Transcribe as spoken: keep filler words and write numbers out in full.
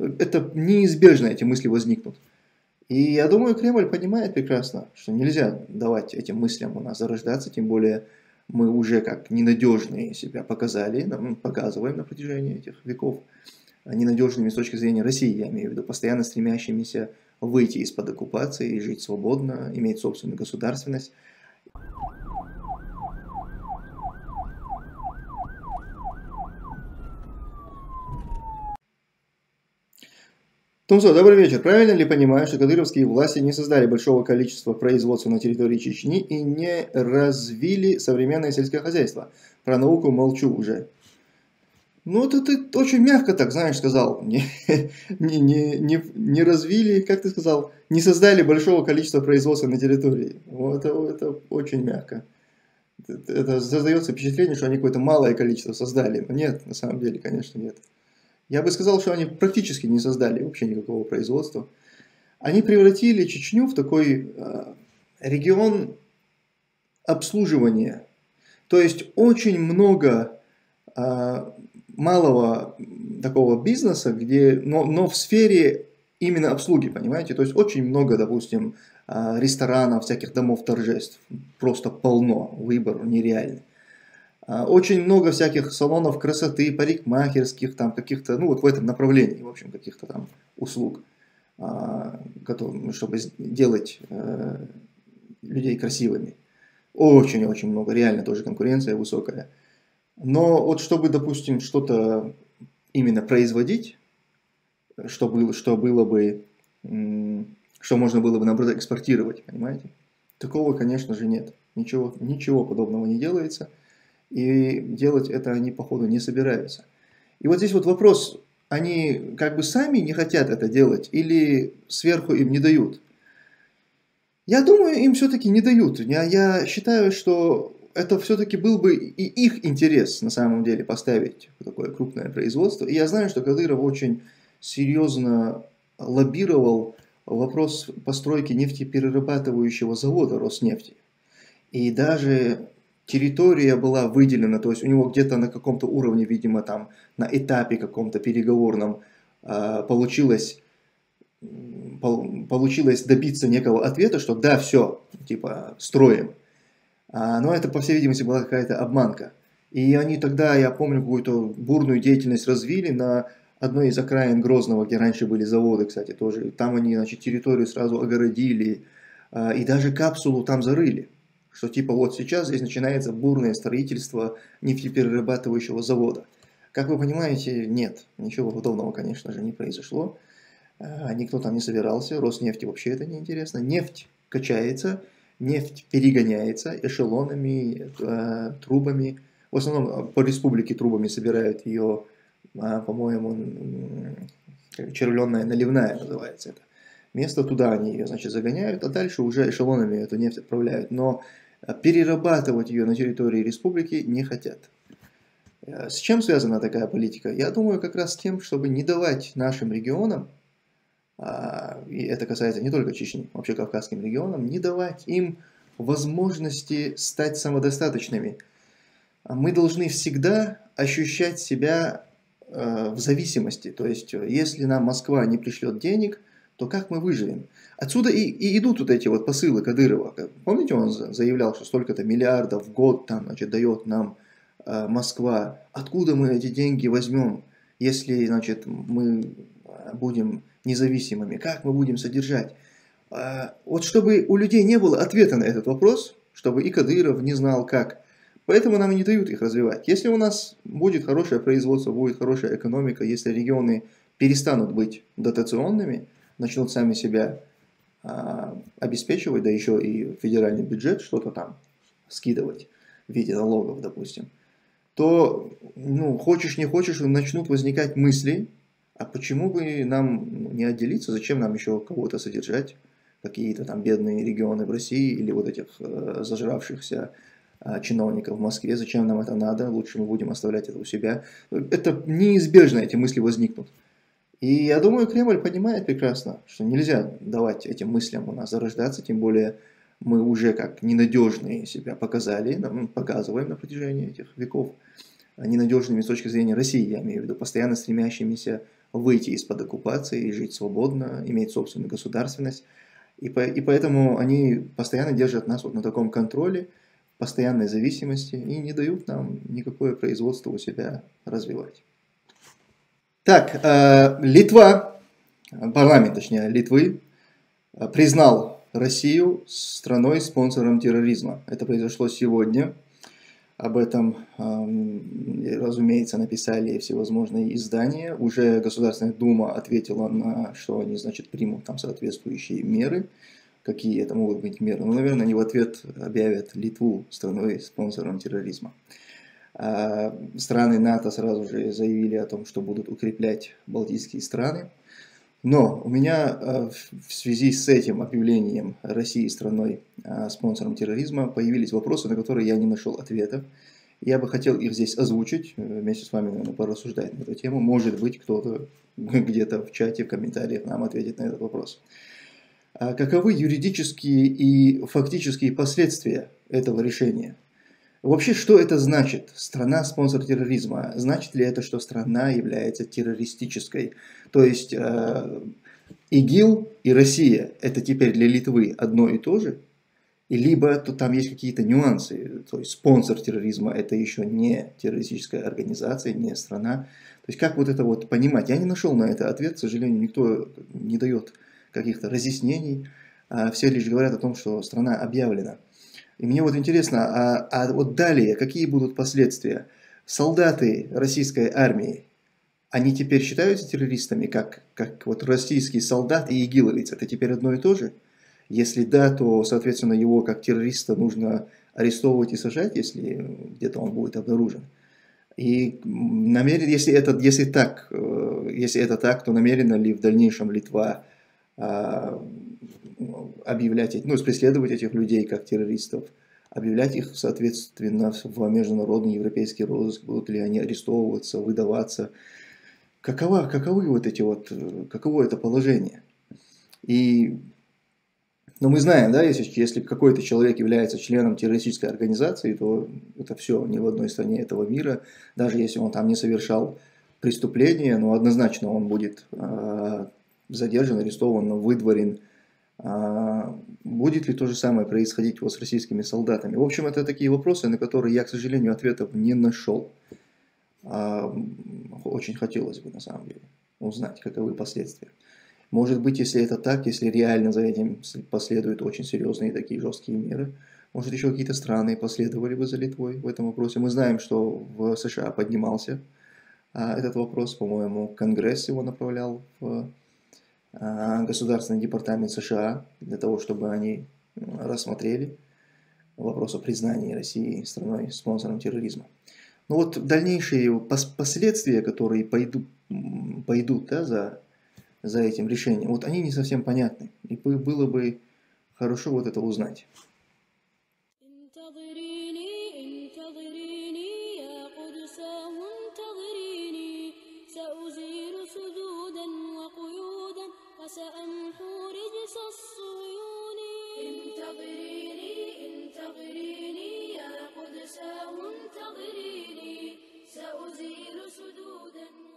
Это неизбежно, эти мысли возникнут. И я думаю, Кремль понимает прекрасно, что нельзя давать этим мыслям у нас зарождаться, тем более мы уже как ненадежные себя показали, нам показываем на протяжении этих веков, ненадежными с точки зрения России, я имею в виду, постоянно стремящимися выйти из-под оккупации и жить свободно, иметь собственную государственность. Тумсо, добрый вечер. Правильно ли понимаю, что кадыровские власти не создали большого количества производства на территории Чечни и не развили современное сельское хозяйство? Про науку молчу уже. Ну, это ты очень мягко так, знаешь, сказал. Не, не, не, не, не развили, как ты сказал, не создали большого количества производства на территории. Вот это, это очень мягко. Это создается впечатление, что они какое-то малое количество создали. Но нет, на самом деле, конечно, нет. Я бы сказал, что они практически не создали вообще никакого производства. Они превратили Чечню в такой э, регион обслуживания. То есть очень много э, малого такого бизнеса, где, но, но в сфере именно обслуги, понимаете? То есть очень много, допустим, э, ресторанов, всяких домов торжеств. Просто полно, выбор нереальный. Очень много всяких салонов красоты, парикмахерских, там каких-то, ну вот в этом направлении, в общем, каких-то там услуг, чтобы делать людей красивыми. Очень-очень много, реально тоже конкуренция высокая. Но вот чтобы, допустим, что-то именно производить, что было, что было бы, что можно было бы, наоборот, экспортировать, понимаете? Такого, конечно же, нет. Ничего, ничего подобного не делается. И делать это они, походу, не собираются. И вот здесь вот вопрос, они как бы сами не хотят это делать или сверху им не дают? Я думаю, им все-таки не дают. Я, я считаю, что это все-таки был бы и их интерес, на самом деле, поставить такое крупное производство. И я знаю, что Кадыров очень серьезно лоббировал вопрос постройки нефтеперерабатывающего завода Роснефти. И даже... территория была выделена, то есть у него где-то на каком-то уровне, видимо, там на этапе каком-то переговорном получилось, получилось добиться некого ответа, что да, все, типа, строим. Но это, по всей видимости, была какая-то обманка. И они тогда, я помню, какую-то бурную деятельность развили на одной из окраин Грозного, где раньше были заводы, кстати, тоже. Там они, значит, территорию сразу огородили и даже капсулу там зарыли. Что типа вот сейчас здесь начинается бурное строительство нефтеперерабатывающего завода. Как вы понимаете, нет, ничего подобного, конечно же, не произошло. Никто там не собирался, Роснефти вообще это неинтересно. Нефть качается, нефть перегоняется эшелонами, трубами. В основном по республике трубами собирают ее, по-моему, червленая наливная называется это. Место туда они ее, значит, загоняют, а дальше уже эшелонами эту нефть отправляют. Но перерабатывать ее на территории республики не хотят. С чем связана такая политика? Я думаю, как раз с тем, чтобы не давать нашим регионам, и это касается не только Чечни, вообще кавказским регионам, не давать им возможности стать самодостаточными. Мы должны всегда ощущать себя в зависимости. То есть, если нам Москва не пришлет денег, то как мы выживем? Отсюда и, и идут вот эти вот посылы Кадырова. Помните, он заявлял, что столько-то миллиардов в год там, значит, дает нам э, Москва. Откуда мы эти деньги возьмем, если, значит, мы будем независимыми? Как мы будем содержать? Э, вот чтобы у людей не было ответа на этот вопрос, чтобы и Кадыров не знал как. Поэтому нам и не дают их развивать. Если у нас будет хорошее производство, будет хорошая экономика, если регионы перестанут быть дотационными, начнут сами себя а, обеспечивать, да еще и федеральный бюджет что-то там скидывать в виде налогов, допустим, то, ну, хочешь не хочешь, начнут возникать мысли, а почему бы нам не отделиться, зачем нам еще кого-то содержать, какие-то там бедные регионы в России или вот этих э, зажравшихся э, чиновников в Москве, зачем нам это надо, лучше мы будем оставлять это у себя. Это неизбежно, эти мысли возникнут. И я думаю, Кремль понимает прекрасно, что нельзя давать этим мыслям у нас зарождаться, тем более мы уже как ненадежные себя показали, нам показываем на протяжении этих веков, ненадежными с точки зрения России, я имею в виду, постоянно стремящимися выйти из-под оккупации, жить свободно, иметь собственную государственность. И, по, и поэтому они постоянно держат нас вот на таком контроле, постоянной зависимости и не дают нам никакое производство у себя развивать. Так, э, Литва, парламент, точнее, Литвы, признал Россию страной-спонсором терроризма. Это произошло сегодня. Об этом, э, разумеется, написали всевозможные издания. Уже Государственная Дума ответила на, что они, значит, примут там соответствующие меры. Какие это могут быть меры? Ну, наверное, они в ответ объявят Литву страной-спонсором терроризма. Страны НАТО сразу же заявили о том, что будут укреплять балтийские страны. Но у меня в связи с этим объявлением России страной-спонсором терроризма появились вопросы, на которые я не нашел ответа. Я бы хотел их здесь озвучить, вместе с вами, наверное, порассуждать на эту тему. Может быть, кто-то где-то в чате, в комментариях нам ответит на этот вопрос. Каковы юридические и фактические последствия этого решения? Вообще, что это значит? Страна-спонсор терроризма. Значит ли это, что страна является террористической? То есть, э, ИГИЛ и Россия – это теперь для Литвы одно и то же? И либо то там есть какие-то нюансы. То есть, спонсор терроризма – это еще не террористическая организация, не страна. То есть, как вот это вот понимать? Я не нашел на это ответ, к сожалению, никто не дает каких-то разъяснений. Все лишь говорят о том, что страна объявлена. И мне вот интересно, а, а вот далее, какие будут последствия? Солдаты российской армии, они теперь считаются террористами, как, как вот российский солдат и игиловец? Это теперь одно и то же? Если да, то, соответственно, его как террориста нужно арестовывать и сажать, если где-то он будет обнаружен. И намерен, если, это, если, так, если это так, то намерена ли в дальнейшем Литва объявлять, ну, преследовать этих людей как террористов, объявлять их, соответственно, в международный европейский розыск, будут ли они арестовываться, выдаваться. Какова, каковы вот эти вот, каково это положение? И, ну, мы знаем, да, если, если какой-то человек является членом террористической организации, то это все ни в одной стране этого мира, даже если он там не совершал преступления, но однозначно он будет задержан, арестован, выдворен. Будет ли то же самое происходить вот с российскими солдатами? В общем, это такие вопросы, на которые я, к сожалению, ответов не нашел. Очень хотелось бы, на самом деле, узнать, каковы последствия. Может быть, если это так, если реально за этим последуют очень серьезные такие жесткие меры, может, еще какие-то страны последовали бы за Литвой в этом вопросе. Мы знаем, что в США поднимался этот вопрос, по-моему, Конгресс его направлял в Государственный департамент США для того, чтобы они рассмотрели вопрос о признании России страной-спонсором терроризма. Но вот дальнейшие последствия, которые пойду, пойдут да, за, за этим решением, вот они не совсем понятны. И было бы хорошо вот это узнать. سأمحو رجس الصيون انتظريني انتظريني يا قدساه انتظريني سأزيل سدودا